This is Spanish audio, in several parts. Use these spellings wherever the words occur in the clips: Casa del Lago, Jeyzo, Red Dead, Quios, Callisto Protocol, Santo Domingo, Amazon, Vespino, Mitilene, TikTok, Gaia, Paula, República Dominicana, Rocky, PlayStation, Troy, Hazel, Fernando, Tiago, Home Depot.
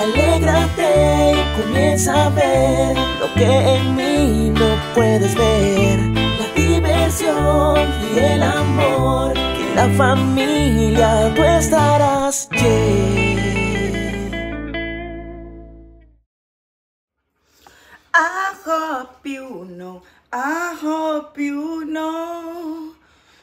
Alégrate y comienza a ver lo que en mí no puedes ver. La diversión y el amor, que en la familia tú estarás. I hope you know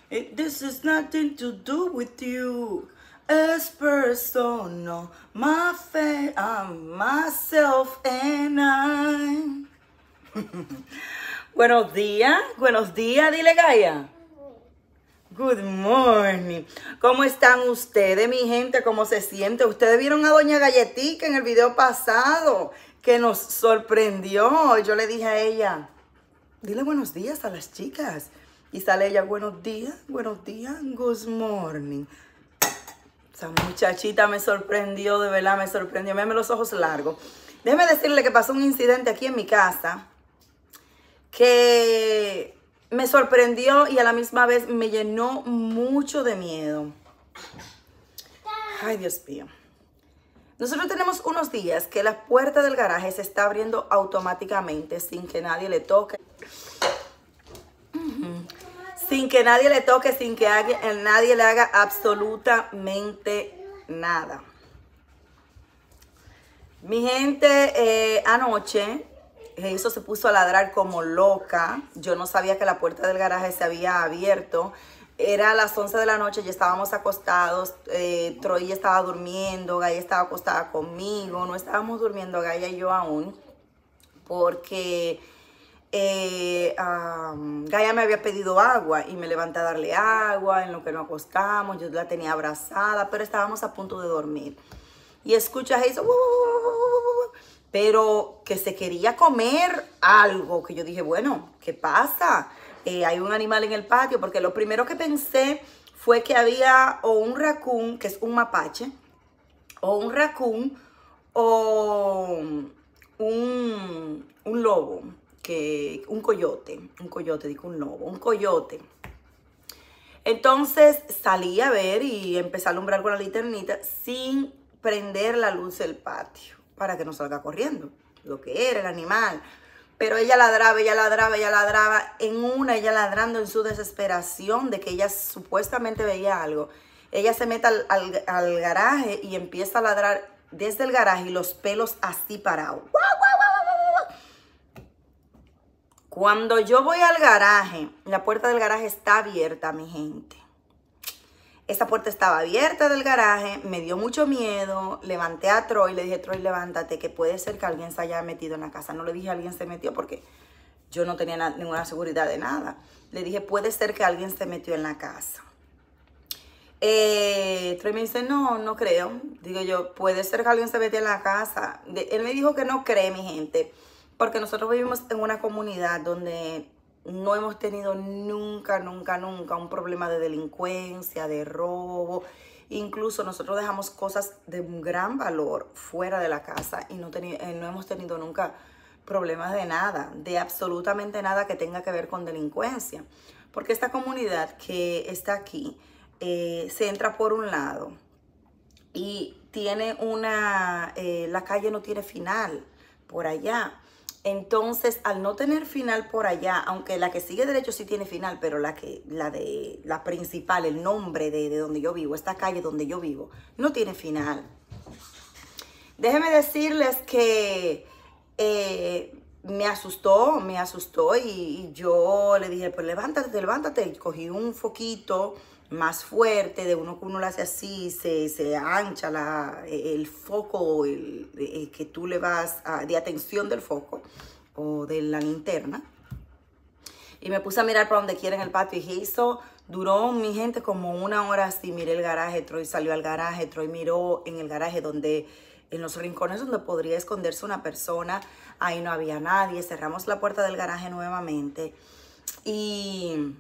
it, this is nothing to do with you. It's personal, my faith, I'm myself and I. Buenos días, dile Gaia. Good morning. ¿Cómo están ustedes, mi gente? ¿Cómo se siente? Ustedes vieron a Doña Galletica en el video pasado que nos sorprendió. Yo le dije a ella, dile buenos días a las chicas. Y sale ella, buenos días, good morning. Esa muchachita me sorprendió, de verdad, me sorprendió. Mírame los ojos largos. Déjeme decirle que pasó un incidente aquí en mi casa que me sorprendió y a la misma vez me llenó mucho de miedo. Ay, Dios mío. Nosotros tenemos unos días que la puerta del garaje se está abriendo automáticamente sin que nadie le toque. Sin que nadie le toque, sin que nadie le haga absolutamente nada. Mi gente, anoche Jeyzo se puso a ladrar como loca. Yo no sabía que la puerta del garaje se había abierto. Era a las 11 de la noche, ya estábamos acostados, Troy estaba durmiendo, Gaia estaba acostada conmigo, no estábamos durmiendo Gaia y yo aún, porque Gaia me había pedido agua y me levanté a darle agua, en lo que nos acostamos, yo la tenía abrazada, pero estábamos a punto de dormir. Y escucha a Hazel, pero que se quería comer algo, que yo dije, bueno, ¿qué pasa? Hay un animal en el patio, porque lo primero que pensé fue que había o un raccoon, que es un mapache, o un raccoon, o un lobo, que, un coyote. Entonces salí a ver y empecé a alumbrar con la linternita sin prender la luz del patio, para que no salga corriendo, lo que era el animal. Pero ella ladraba, en una, ella ladrando en su desesperación de que ella supuestamente veía algo. Ella se mete al garaje y empieza a ladrar desde el garaje y los pelos así parados. Cuando yo voy al garaje, la puerta del garaje está abierta, mi gente. Esa puerta estaba abierta del garaje, me dio mucho miedo, levanté a Troy, le dije, Troy, levántate, que puede ser que alguien se haya metido en la casa. No le dije, alguien se metió, porque yo no tenía ninguna seguridad de nada. Le dije, puede ser que alguien se metió en la casa. Troy me dice, no, no creo. Digo yo, puede ser que alguien se metió en la casa. Él me dijo que no cree, mi gente, porque nosotros vivimos en una comunidad donde no hemos tenido nunca un problema de delincuencia, de robo. Incluso nosotros dejamos cosas de un gran valor fuera de la casa y no hemos tenido nunca problemas de nada, de absolutamente nada que tenga que ver con delincuencia. Porque esta comunidad que está aquí se entra por un lado y tiene la calle no tiene final por allá. Entonces, al no tener final por allá, aunque la que sigue derecho sí tiene final, pero la principal, el nombre de donde yo vivo, esta calle donde yo vivo, no tiene final. Déjenme decirles que me asustó y yo le dije, pues levántate. Y cogí un foquito más fuerte, de uno que uno lo hace así, se ancha el foco que tú le vas de atención del foco o de la linterna. Y me puse a mirar para donde quiera en el patio y eso duró, mi gente, como una hora así. Miré el garaje, Troy salió al garaje, Troy miró en el garaje en los rincones donde podría esconderse una persona. Ahí no había nadie, cerramos la puerta del garaje nuevamente y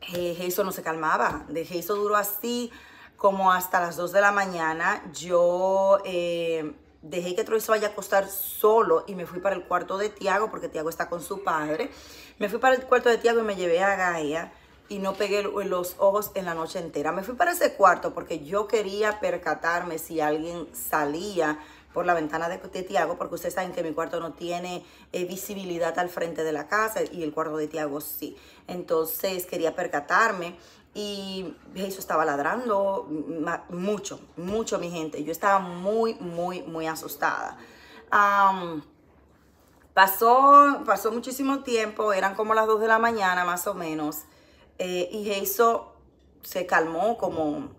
Jeyzo no se calmaba. Jeyzo duró así como hasta las 2 de la mañana. Yo dejé que Troy se vaya a acostar solo y me fui para el cuarto de Tiago, porque Tiago está con su padre. Me fui para el cuarto de Tiago y me llevé a Gaia y no pegué los ojos en la noche entera. Me fui para ese cuarto porque yo quería percatarme si alguien salía por la ventana de Tiago, porque ustedes saben que mi cuarto no tiene visibilidad al frente de la casa y el cuarto de Tiago sí. Entonces quería percatarme y Jeyzo estaba ladrando mucho, mucho, mi gente. Yo estaba muy, muy, muy asustada. Pasó muchísimo tiempo, eran como las 2 de la mañana más o menos, y Jeyzo se calmó como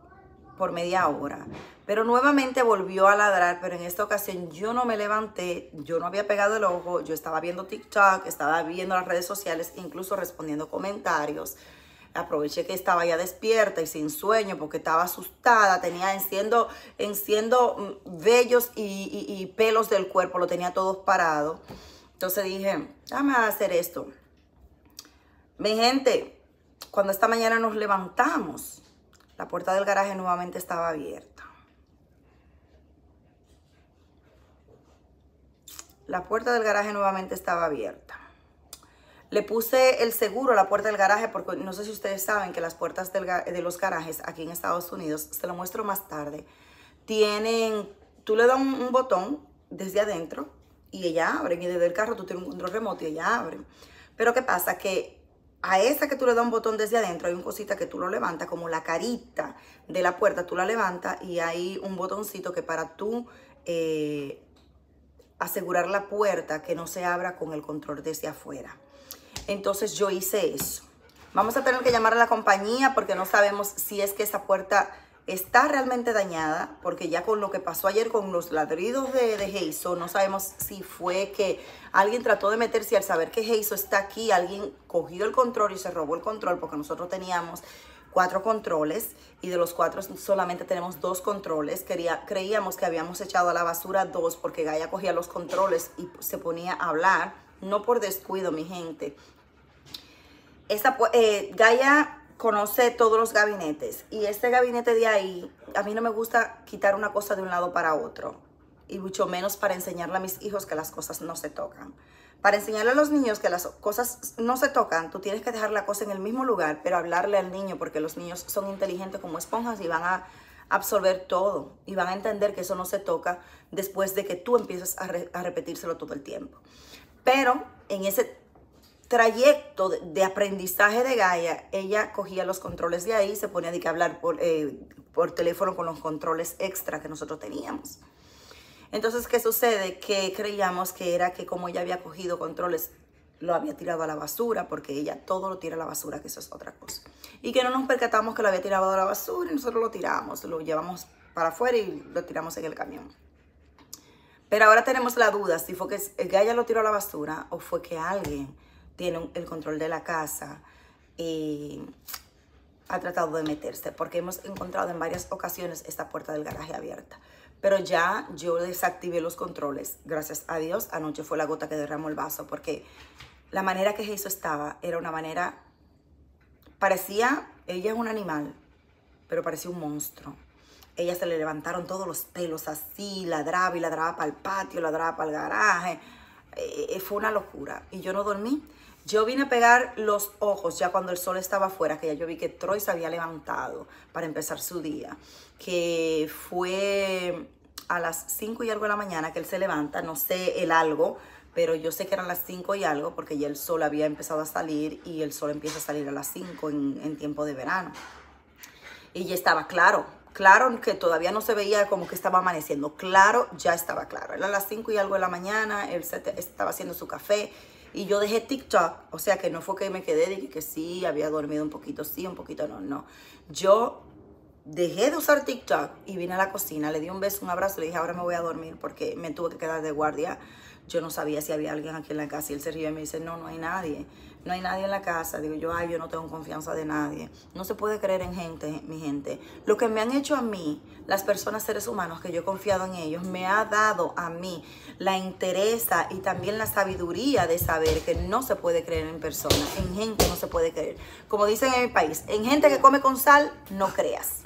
por media hora, pero nuevamente volvió a ladrar, pero en esta ocasión yo no me levanté, yo no había pegado el ojo, yo estaba viendo TikTok, estaba viendo las redes sociales, incluso respondiendo comentarios. Aproveché que estaba ya despierta y sin sueño porque estaba asustada, tenía enciendo vellos y pelos del cuerpo, lo tenía todos parado. Entonces dije, dame a hacer esto. Mi gente, cuando esta mañana nos levantamos, la puerta del garaje nuevamente estaba abierta. La puerta del garaje nuevamente estaba abierta. Le puse el seguro a la puerta del garaje porque no sé si ustedes saben que las puertas de los garajes aquí en Estados Unidos, se lo muestro más tarde, tienen, tú le das un botón desde adentro y ella abre, y desde el carro tú tienes un control remoto y ella abre. Pero ¿qué pasa? Que a esa que tú le das un botón desde adentro hay una cosita que tú lo levantas, como la carita de la puerta, tú la levantas y hay un botoncito que para tú asegurar la puerta que no se abra con el control desde afuera. Entonces yo hice eso. Vamos a tener que llamar a la compañía porque no sabemos si es que esa puerta está realmente dañada, porque ya con lo que pasó ayer con los ladridos de Jeyzo, no sabemos si fue que alguien trató de meterse, al saber que Jeyzo está aquí, alguien cogió el control y se robó el control, porque nosotros teníamos 4 controles y de los 4 solamente tenemos 2 controles. Creíamos que habíamos echado a la basura 2 porque Gaia cogía los controles y se ponía a hablar, no por descuido, mi gente. Gaia conoce todos los gabinetes y este gabinete de ahí, a mí no me gusta quitar una cosa de un lado para otro y mucho menos para enseñarle a mis hijos que las cosas no se tocan. Para enseñarle a los niños que las cosas no se tocan, tú tienes que dejar la cosa en el mismo lugar, pero hablarle al niño, porque los niños son inteligentes como esponjas y van a absorber todo y van a entender que eso no se toca después de que tú empiezas a repetírselo todo el tiempo. Pero en ese trayecto de aprendizaje de Gaia, ella cogía los controles de ahí, se ponía a hablar por teléfono con los controles extra que nosotros teníamos. Entonces, ¿qué sucede? Que creíamos que era que como ella había cogido controles, lo había tirado a la basura, porque ella todo lo tira a la basura, que eso es otra cosa. Y que no nos percatamos que lo había tirado a la basura y nosotros lo tiramos, lo llevamos para afuera y lo tiramos en el camión. Pero ahora tenemos la duda si fue que Gaia lo tiró a la basura o fue que alguien tiene el control de la casa y ha tratado de meterse, porque hemos encontrado en varias ocasiones esta puerta del garaje abierta. Pero ya yo desactivé los controles, gracias a Dios. Anoche fue la gota que derramó el vaso, porque la manera que Jeyzo estaba era una manera, parecía, ella es un animal, pero parecía un monstruo. Ella se le levantaron todos los pelos así, ladraba y ladraba para el patio, ladraba para el garaje. Fue una locura y yo no dormí. Yo vine a pegar los ojos ya cuando el sol estaba afuera, que ya yo vi que Troy se había levantado para empezar su día, que fue a las 5 y algo de la mañana que él se levanta, no sé el algo, pero yo sé que eran las 5 y algo porque ya el sol había empezado a salir, y el sol empieza a salir a las 5 en tiempo de verano, y ya estaba claro. Claro que todavía no se veía como que estaba amaneciendo. Claro, ya estaba claro. Era las 5 y algo de la mañana. Él estaba haciendo su café. Y yo dejé TikTok. O sea, que no fue que me quedé y que sí, había dormido un poquito. Sí, un poquito no, no. Yo dejé de usar TikTok y vine a la cocina. Le di un beso, un abrazo. Le dije, ahora me voy a dormir porque me tuve que quedar de guardia. Yo no sabía si había alguien aquí en la casa. Y él se rió y me dice, no, no hay nadie. No hay nadie en la casa. Digo yo, ay, yo no tengo confianza de nadie. No se puede creer en gente, mi gente. Lo que me han hecho a mí, las personas, seres humanos, que yo he confiado en ellos, me ha dado a mí la entereza y también la sabiduría de saber que no se puede creer en personas. En gente no se puede creer. Como dicen en mi país, en gente que come con sal, no creas.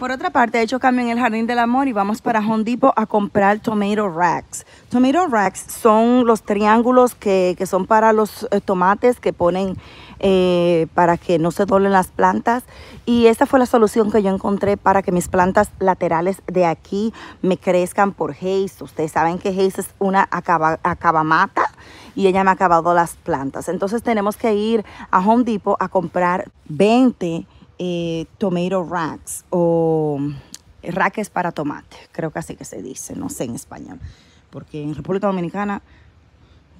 Por otra parte, he hecho cambio en el Jardín del Amor y vamos para Home Depot a comprar tomato racks. Tomato racks son los triángulos que son para los tomates que ponen para que no se doblen las plantas. Y esa fue la solución que yo encontré para que mis plantas laterales de aquí me crezcan por Jeyzo. Ustedes saben que Jeyzo es una acabamata y ella me ha acabado las plantas. Entonces tenemos que ir a Home Depot a comprar 20 tomato racks o raques para tomate, creo que así que se dice, no sé en español, porque en República Dominicana,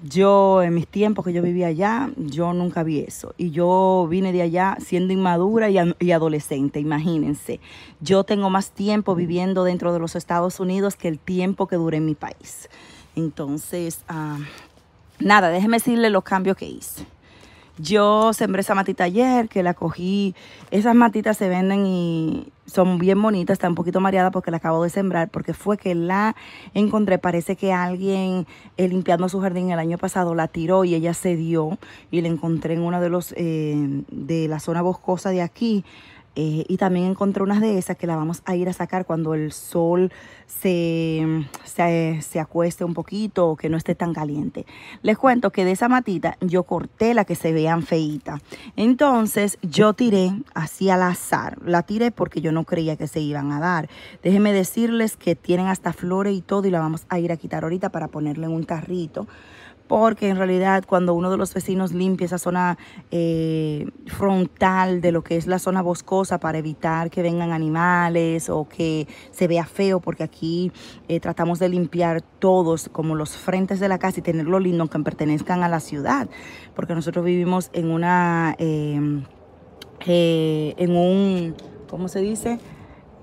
yo en mis tiempos que yo vivía allá, yo nunca vi eso, y yo vine de allá siendo inmadura y adolescente, imagínense, yo tengo más tiempo viviendo dentro de los Estados Unidos que el tiempo que duré en mi país. Entonces, nada, déjenme decirles los cambios que hice. Yo sembré esa matita ayer, que la cogí. Esas matitas se venden y son bien bonitas. Está un poquito mareada porque la acabo de sembrar, porque fue que la encontré. Parece que alguien limpiando su jardín el año pasado la tiró y ella se dio. Y la encontré en una de los de la zona boscosa de aquí. Y también encontré unas de esas que la vamos a ir a sacar cuando el sol se acueste un poquito o que no esté tan caliente. Les cuento que de esa matita yo corté la que se vean feíta. Entonces yo tiré así al azar. La tiré porque yo no creía que se iban a dar. Déjenme decirles que tienen hasta flores y todo y la vamos a ir a quitar ahorita para ponerle en un tarrito. Porque en realidad cuando uno de los vecinos limpia esa zona frontal de lo que es la zona boscosa para evitar que vengan animales o que se vea feo, porque aquí tratamos de limpiar todos como los frentes de la casa y tenerlo lindo aunque pertenezcan a la ciudad, porque nosotros vivimos en una, en un, ¿cómo se dice?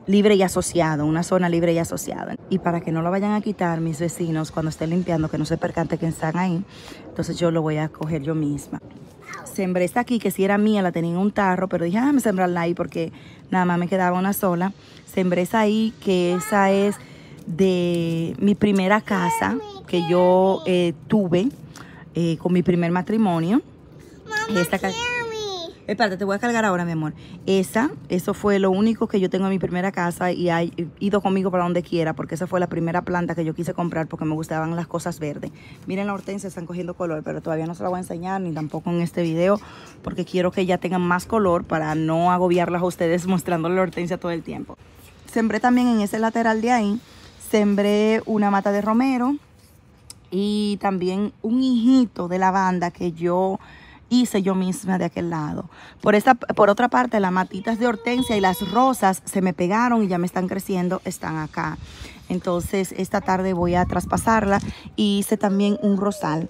Libre y asociado, una zona libre y asociada. Y para que no lo vayan a quitar mis vecinos cuando estén limpiando, que no se percante que están ahí, entonces yo lo voy a coger yo misma. Sembré esta aquí, que si era mía, la tenía en un tarro, pero dije, déjame sembrarla ahí porque nada más me quedaba una sola. Sembré esa ahí, que esa es de mi primera casa que yo tuve con mi primer matrimonio. Esta casa. Espérate, te voy a cargar ahora, mi amor. Eso fue lo único que yo tengo en mi primera casa y ha ido conmigo para donde quiera, porque esa fue la primera planta que yo quise comprar porque me gustaban las cosas verdes. Miren, la hortensia están cogiendo color, pero todavía no se la voy a enseñar ni tampoco en este video porque quiero que ya tengan más color para no agobiarlas a ustedes mostrándoles la hortensia todo el tiempo. Sembré también en ese lateral de ahí, sembré una mata de romero y también un hijito de lavanda que yo hice yo misma de aquel lado. Por otra parte, las matitas de hortensia y las rosas se me pegaron y ya me están creciendo, están acá. Entonces esta tarde voy a traspasarla y hice también un rosal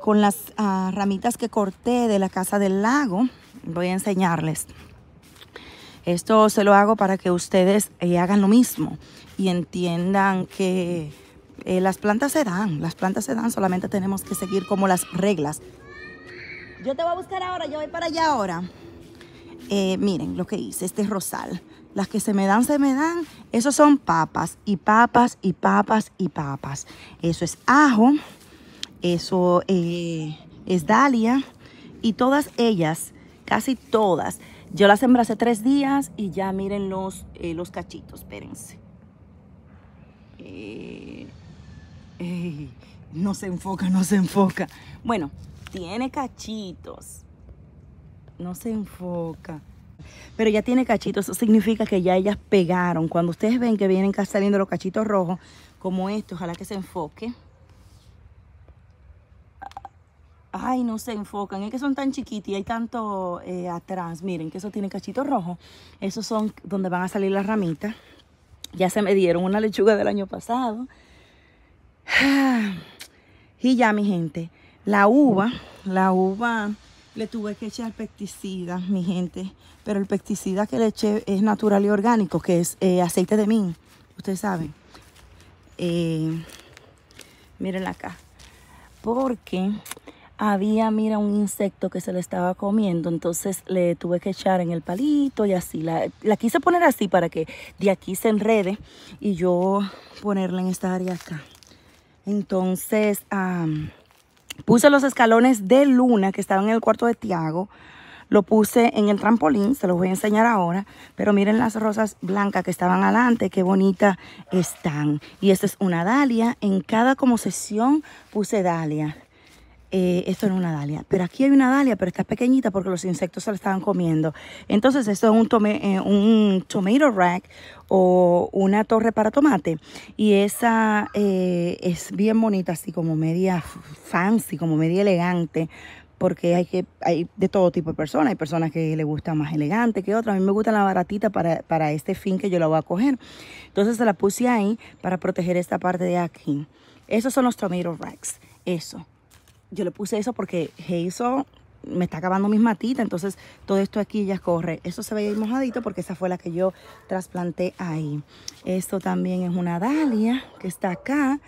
con las ramitas que corté de la Casa del Lago. Voy a enseñarles. Esto se lo hago para que ustedes hagan lo mismo y entiendan que las plantas se dan, solamente tenemos que seguir como las reglas. Yo te voy a buscar ahora, yo voy para allá ahora. Miren lo que hice, este rosal. Las que se me dan. Esos son papas y papas y papas y papas. Eso es ajo, eso es dalia. Y todas ellas, casi todas, yo las sembré hace 3 días y ya miren los cachitos, espérense. No se enfoca, no se enfoca. Bueno. Tiene cachitos. No se enfoca. Pero ya tiene cachitos. Eso significa que ya ellas pegaron. Cuando ustedes ven que vienen saliendo los cachitos rojos, como esto, ojalá que se enfoque. Ay, no se enfocan. Es que son tan chiquitos y hay tanto atrás. Miren que eso tiene cachitos rojos. Esos son donde van a salir las ramitas. Ya se me dieron una lechuga del año pasado. Y ya, mi gente. La uva le tuve que echar pesticida, mi gente. Pero el pesticida que le eché es natural y orgánico, que es aceite de min. Ustedes saben. Mírenla acá. Porque había, mira, un insecto que se le estaba comiendo. Entonces le tuve que echar en el palito y así. La quise poner así para que de aquí se enrede. Y yo ponerla en esta área acá. Entonces... puse los escalones de luna que estaban en el cuarto de Tiago. Lo puse en el trampolín, se los voy a enseñar ahora. Pero miren las rosas blancas que estaban adelante, qué bonitas están. Y esta es una dalia, en cada como sección puse dalia. Esto no es una dalia, pero aquí hay una dalia, pero está pequeñita porque los insectos se la estaban comiendo. Entonces esto es un tomato rack o una torre para tomate. Y esa es bien bonita, así como media fancy, como media elegante. Porque hay de todo tipo de personas. Hay personas que les gusta más elegante que otras. A mí me gusta la baratita para este fin que yo la voy a coger. Entonces se la puse ahí para proteger esta parte de aquí. Esos son los tomato racks. Eso. Yo le puse eso porque Jeyzo me está acabando mis matitas. Entonces todo esto aquí ya corre. Eso se veía mojadito porque esa fue la que yo trasplanté ahí. Esto también es una dalia que está acá.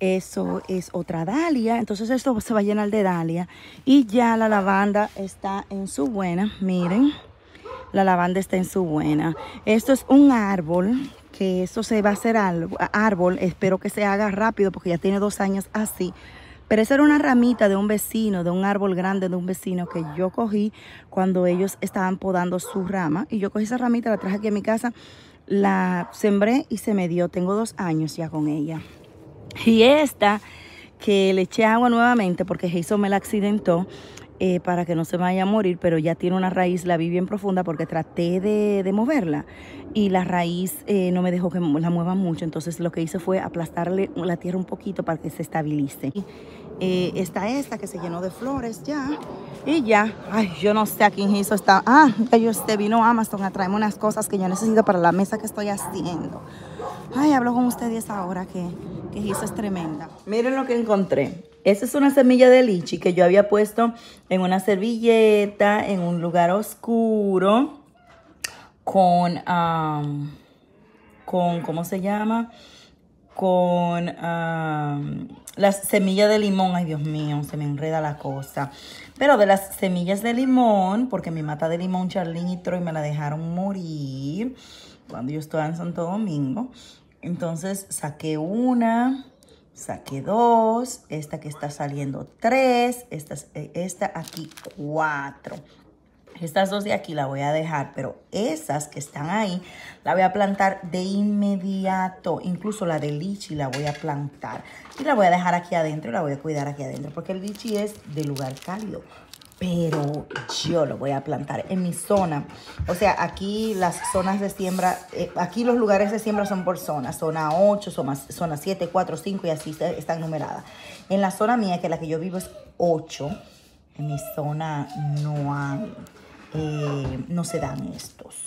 Eso es otra dalia. Entonces esto se va a llenar de dalia. Y ya la lavanda está en su buena. Miren, la lavanda está en su buena. Esto es un árbol. Que esto se va a hacer árbol. Espero que se haga rápido porque ya tiene 2 años así. Pero esa era una ramita de un vecino, de un árbol grande de un vecino que yo cogí cuando ellos estaban podando su rama. Y yo cogí esa ramita, la traje aquí a mi casa, la sembré y se me dio. Tengo 2 años ya con ella. Y esta que le eché agua nuevamente porque Jeyzo me la accidentó para que no se vaya a morir, pero ya tiene una raíz, la vi bien profunda porque traté de moverla y la raíz no me dejó que la mueva mucho. Entonces lo que hice fue aplastarle la tierra un poquito para que se estabilice. Está esta que se llenó de flores ya. Y ya, ay, yo no sé a quién hizo esta. Ah, vino Amazon a traerme unas cosas que yo necesito para la mesa que estoy haciendo. Ay, hablo con ustedes ahora que hizo es tremenda. Miren lo que encontré. Esta es una semilla de lichi que yo había puesto en una servilleta, en un lugar oscuro, con ¿cómo se llama? Con las semillas de limón. Ay, Dios mío, se me enreda la cosa. Pero de las semillas de limón, porque mi mata de limón, Charlín y Troy me la dejaron morir cuando yo estaba en Santo Domingo. Entonces saqué una, saqué 2, esta que está saliendo 3, esta aquí 4. Estas 2 de aquí la voy a dejar, pero esas que están ahí la voy a plantar de inmediato. Incluso la de lichi la voy a plantar. Y la voy a dejar aquí adentro y la voy a cuidar aquí adentro. Porque el lichi es de lugar cálido. Pero yo lo voy a plantar en mi zona. O sea, aquí las zonas de siembra, aquí los lugares de siembra son por zonas. Zona 8, zona 7, 4, 5 y así están numeradas. En la zona mía, que la que yo vivo es 8, en mi zona no hay. No se dan estos.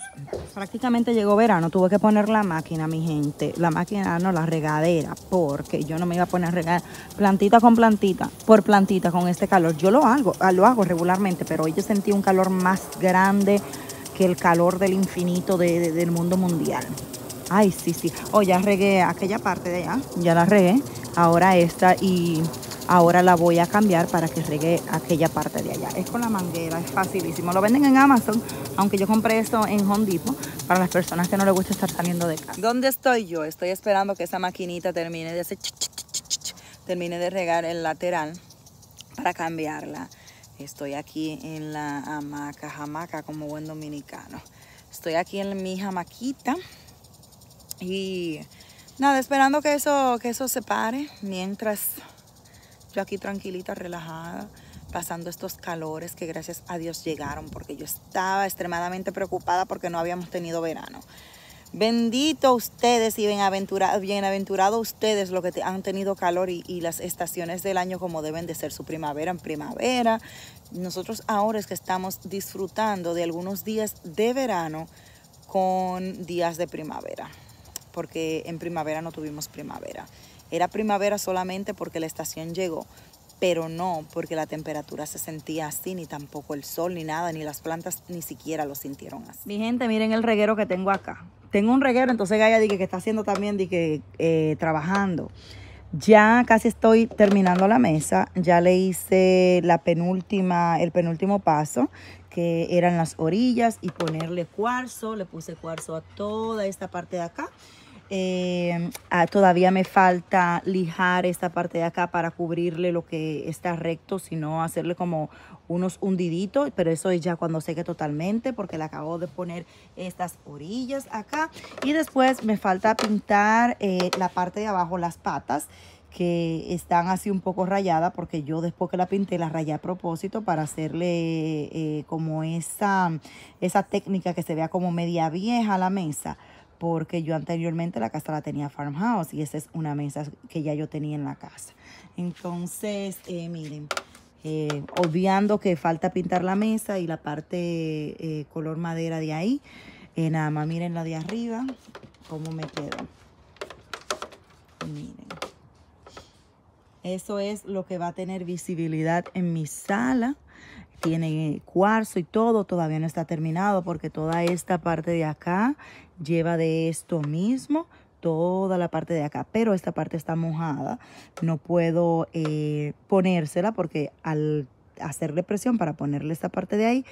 Prácticamente llegó verano, tuve que poner la máquina, mi gente. La máquina, no, la regadera, porque yo no me iba a poner a regar plantita con plantita, por plantita con este calor. Yo lo hago regularmente, pero hoy yo sentí un calor más grande que el calor del infinito del mundo mundial. Ay, sí, sí. Oh, ya regué aquella parte de allá, ya la regué. Ahora esta y... ahora la voy a cambiar para que regue aquella parte de allá. Es con la manguera, es facilísimo. Lo venden en Amazon, aunque yo compré eso en Home Depot para las personas que no les gusta estar saliendo de casa. ¿Dónde estoy yo? Estoy esperando que esa maquinita termine de hacer... termine de regar el lateral para cambiarla. Estoy aquí en la hamaca como buen dominicano. Estoy aquí en mi hamaquita y nada, esperando que eso se pare mientras... yo aquí tranquilita, relajada, pasando estos calores que gracias a Dios llegaron porque yo estaba extremadamente preocupada porque no habíamos tenido verano. Bendito ustedes y bienaventurados ustedes los que han tenido calor y las estaciones del año como deben de ser, su primavera en primavera. Nosotros ahora es que estamos disfrutando de algunos días de verano con días de primavera porque en primavera no tuvimos primavera. Era primavera solamente porque la estación llegó, pero no porque la temperatura se sentía así, ni tampoco el sol, ni nada, ni las plantas ni siquiera lo sintieron así. Mi gente, miren el reguero que tengo acá. Tengo un reguero, entonces Gaia dice que está haciendo también, dice trabajando. Ya casi estoy terminando la mesa, ya le hice el penúltimo paso, que eran las orillas y ponerle cuarzo. Le puse cuarzo a toda esta parte de acá. Todavía me falta lijar esta parte de acá para cubrirle lo que está recto, sino hacerle como unos hundiditos, pero eso es ya cuando seque totalmente, porque le acabo de poner estas orillas acá. Y después me falta pintar la parte de abajo, las patas, que están así un poco rayadas, porque yo después que la pinté la rayé a propósito para hacerle como esa técnica que se vea como media vieja a la mesa, porque yo anteriormente la casa la tenía farmhouse y esa es una mesa que ya yo tenía en la casa. Entonces, miren, obviando que falta pintar la mesa y la parte color madera de ahí, nada más miren la de arriba, cómo me quedó. Miren. Eso es lo que va a tener visibilidad en mi sala. Tiene cuarzo y todo. Todavía no está terminado porque toda esta parte de acá lleva de esto mismo. Toda la parte de acá. Pero esta parte está mojada. No puedo ponérsela porque al hacerle presión para ponerle esta parte de ahí,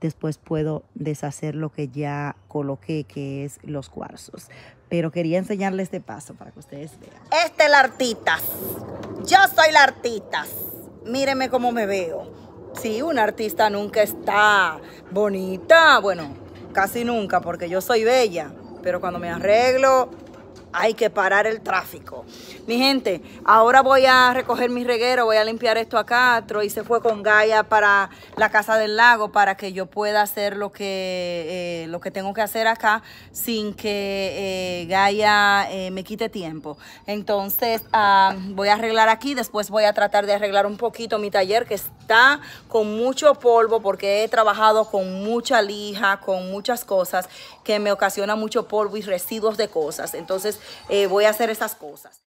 después puedo deshacer lo que ya coloqué, que es los cuarzos. Pero quería enseñarles este paso para que ustedes vean. Esta es la artista. Yo soy la artista. Mírenme cómo me veo. Sí, una artista nunca está bonita. Bueno, casi nunca, porque yo soy bella. Pero cuando me arreglo, hay que parar el tráfico. Mi gente, ahora voy a recoger mi reguero. Voy a limpiar esto acá. Troy se fue con Gaia para la Casa del Lago para que yo pueda hacer lo que tengo que hacer acá sin que Gaia me quite tiempo. Entonces, voy a arreglar aquí. Después voy a tratar de arreglar un poquito mi taller, que está con mucho polvo porque he trabajado con mucha lija, con muchas cosas que me ocasiona mucho polvo y residuos de cosas. Entonces, voy a hacer esas cosas.